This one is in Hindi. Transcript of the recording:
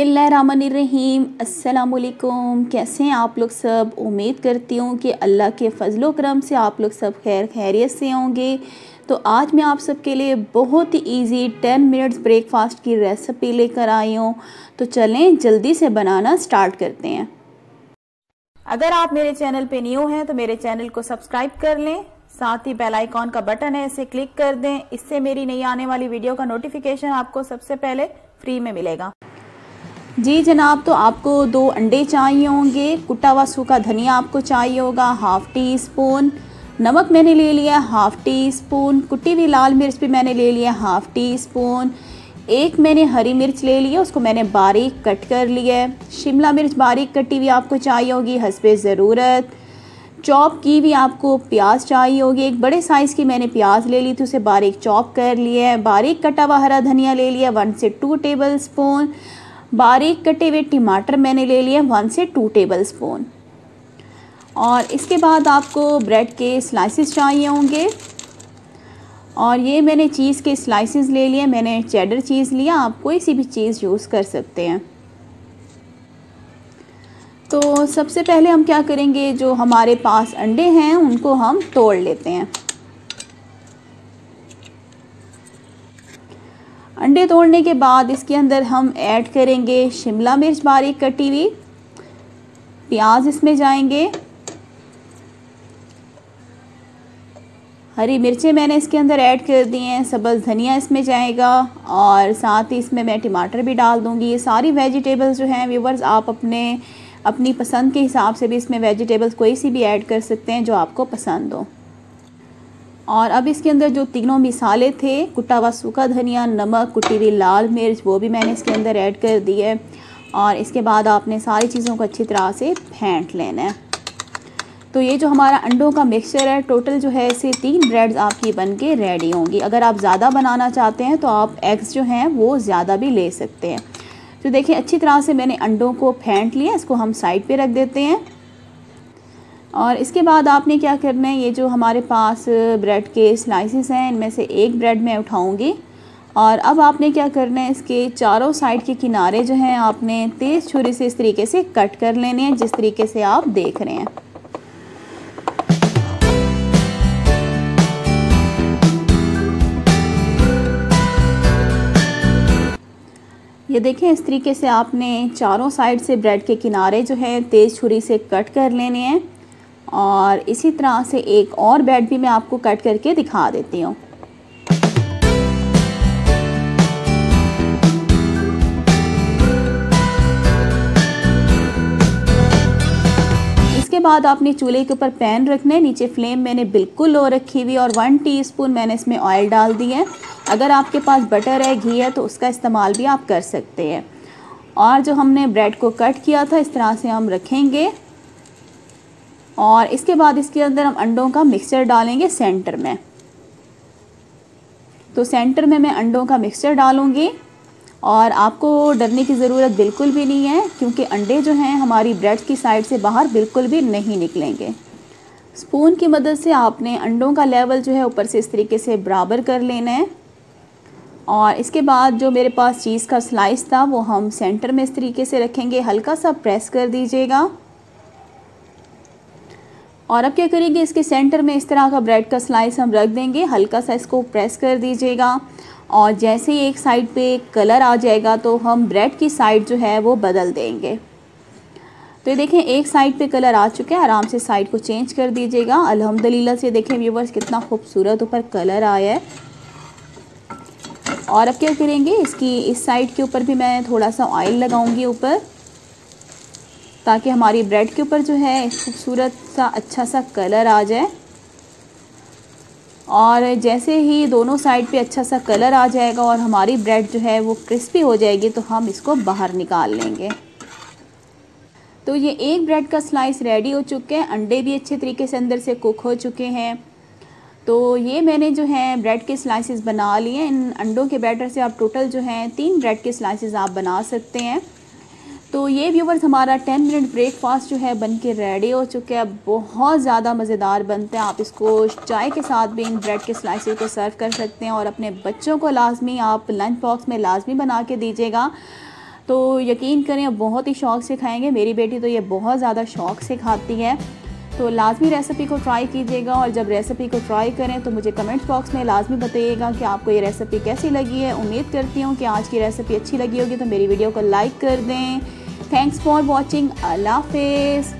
बिस्मिल्लाहिर्रहमानिर्रहीम। अस्सलाम वालेकुम। कैसे हैं आप लोग सब? उम्मीद करती हूँ कि अल्लाह के फजलो करम से आप लोग सब खैरियत से होंगे। तो आज मैं आप सबके लिए बहुत ही इजी 10 मिनट्स ब्रेकफास्ट की रेसिपी लेकर आई हूँ। तो चलें जल्दी से बनाना स्टार्ट करते हैं। अगर आप मेरे चैनल पे न्यू हैं तो मेरे चैनल को सब्सक्राइब कर लें, साथ ही बेल आइकॉन का बटन है इसे क्लिक कर दें। इससे मेरी नई आने वाली वीडियो का नोटिफिकेशन आपको सबसे पहले फ्री में मिलेगा। जी जनाब, तो आपको 2 अंडे चाहिए होंगे, कुटा हुआ सूखा धनिया आपको चाहिए होगा, 1/2 टी स्पून नमक मैंने ले लिया, 1/2 टी स्पून कुटी हुई लाल मिर्च भी मैंने ले लिया, 1/2 टी स्पून एक मैंने हरी मिर्च ले ली है, उसको मैंने बारीक कट कर लिया है। शिमला मिर्च बारीक कटी हुई आपको चाहिए होगी हस्बे ज़रूरत। चॉप की भी आपको प्याज चाहिए होगी, एक बड़े साइज़ की मैंने प्याज ले ली थी, उसे बारीक चॉप कर लिया है। बारीक कटा हुआ हरा धनिया ले लिया 1 से 2 टेबल स्पून। बारीक कटे हुए टमाटर मैंने ले लिए 1 से 2 टेबल स्पून। और इसके बाद आपको ब्रेड के स्लाइसेस चाहिए होंगे, और ये मैंने चीज़ के स्लाइसेस ले लिए। मैंने चेडर चीज़ लिया, आप कोई सी भी चीज़ यूज़ कर सकते हैं। तो सबसे पहले हम क्या करेंगे, जो हमारे पास अंडे हैं उनको हम तोड़ लेते हैं। अंडे तोड़ने के बाद इसके अंदर हम ऐड करेंगे शिमला मिर्च बारीक कटी हुई, प्याज इसमें जाएंगे, हरी मिर्चें मैंने इसके अंदर ऐड कर दी हैं, सब्ज़ धनिया इसमें जाएगा, और साथ ही इसमें मैं टमाटर भी डाल दूंगी। ये सारी वेजिटेबल्स जो हैं व्यूवर्स, आप अपनी पसंद के हिसाब से भी इसमें वेजिटेबल्स कोई सी भी ऐड कर सकते हैं जो आपको पसंद हो। और अब इसके अंदर जो तीनों मिसाले थे, कुटा हुआ सूखा धनिया, नमक, कुटी हुई लाल मिर्च, वो भी मैंने इसके अंदर ऐड कर दी है। और इसके बाद आपने सारी चीज़ों को अच्छी तरह से फेंट लेना है। तो ये जो हमारा अंडों का मिक्सचर है, टोटल जो है इसे 3 ब्रेड्स आपकी बन के रेडी होंगी। अगर आप ज़्यादा बनाना चाहते हैं तो आप एग्स जो हैं वो ज़्यादा भी ले सकते हैं। तो देखिए अच्छी तरह से मैंने अंडों को फेंट लिया, इसको हम साइड पर रख देते हैं। और इसके बाद आपने क्या करना है, ये जो हमारे पास ब्रेड के स्लाइसेस हैं इनमें से एक ब्रेड मैं उठाऊंगी। और अब आपने क्या करना है, इसके चारों साइड के किनारे जो हैं आपने तेज़ छुरी से इस तरीके से कट कर लेने हैं, जिस तरीके से आप देख रहे हैं। ये देखें, इस तरीके से आपने चारों साइड से ब्रेड के किनारे जो है तेज़ छुरी से कट कर लेने हैं। और इसी तरह से एक और ब्रेड भी मैं आपको कट करके दिखा देती हूँ। इसके बाद आपने चूल्हे के ऊपर पैन रखना है, नीचे फ्लेम मैंने बिल्कुल लो रखी हुई, और 1 टीस्पून मैंने इसमें ऑयल डाल दी है। अगर आपके पास बटर है, घी है तो उसका इस्तेमाल भी आप कर सकते हैं। और जो हमने ब्रेड को कट किया था इस तरह से हम रखेंगे, और इसके बाद इसके अंदर हम अंडों का मिक्सचर डालेंगे सेंटर में। तो सेंटर में मैं अंडों का मिक्सचर डालूंगी, और आपको डरने की ज़रूरत बिल्कुल भी नहीं है, क्योंकि अंडे जो हैं हमारी ब्रेड की साइड से बाहर बिल्कुल भी नहीं निकलेंगे। स्पून की मदद से आपने अंडों का लेवल जो है ऊपर से इस तरीके से बराबर कर लेना है। और इसके बाद जो मेरे पास चीज़ का स्लाइस था वो हम सेंटर में इस तरीके से रखेंगे, हल्का सा प्रेस कर दीजिएगा। और अब क्या करेंगे, इसके सेंटर में इस तरह का ब्रेड का स्लाइस हम रख देंगे, हल्का सा इसको प्रेस कर दीजिएगा। और जैसे ही एक साइड पे कलर आ जाएगा तो हम ब्रेड की साइड जो है वो बदल देंगे। तो ये देखें, एक साइड पे कलर आ चुका है, आराम से साइड को चेंज कर दीजिएगा। अल्हम्दुलिल्लाह से देखें व्यूवर्स, कितना खूबसूरत ऊपर कलर आया है। और अब क्या करेंगे, इसकी इस साइड के ऊपर भी मैं थोड़ा सा ऑयल लगाऊँगी ऊपर, ताकि हमारी ब्रेड के ऊपर जो है खूबसूरत सा अच्छा सा कलर आ जाए। और जैसे ही दोनों साइड पे अच्छा सा कलर आ जाएगा और हमारी ब्रेड जो है वो क्रिस्पी हो जाएगी, तो हम इसको बाहर निकाल लेंगे। तो ये एक ब्रेड का स्लाइस रेडी हो चुके हैं, अंडे भी अच्छे तरीके से अंदर से कुक हो चुके हैं। तो ये मैंने जो है ब्रेड के स्लाइसेस बना लिए। इन अंडों के बैटर से आप टोटल जो है 3 ब्रेड के स्लाइसेस आप बना सकते हैं। तो ये व्यूवर्स हमारा 10 मिनट ब्रेकफास्ट जो है बन के रेडी हो चुके हैं। बहुत ज़्यादा मज़ेदार बनते हैं, आप इसको चाय के साथ भी इन ब्रेड के स्लाइसेस को सर्व कर सकते हैं। और अपने बच्चों को लाजमी आप लंच बॉक्स में लाजमी बना के दीजिएगा। तो यकीन करें बहुत ही शौक़ से खाएंगे। मेरी बेटी तो ये बहुत ज़्यादा शौक़ से खाती है। तो लाजमी रेसिपी को ट्राई कीजिएगा और जब रेसिपी को ट्राई करें तो मुझे कमेंट बॉक्स में लाजमी बताइएगा कि आपको ये रेसिपी कैसी लगी है। उम्मीद करती हूँ कि आज की रेसिपी अच्छी लगी होगी। तो मेरी वीडियो को लाइक कर दें। Thanks for watching. अल्लाह हाफिज़।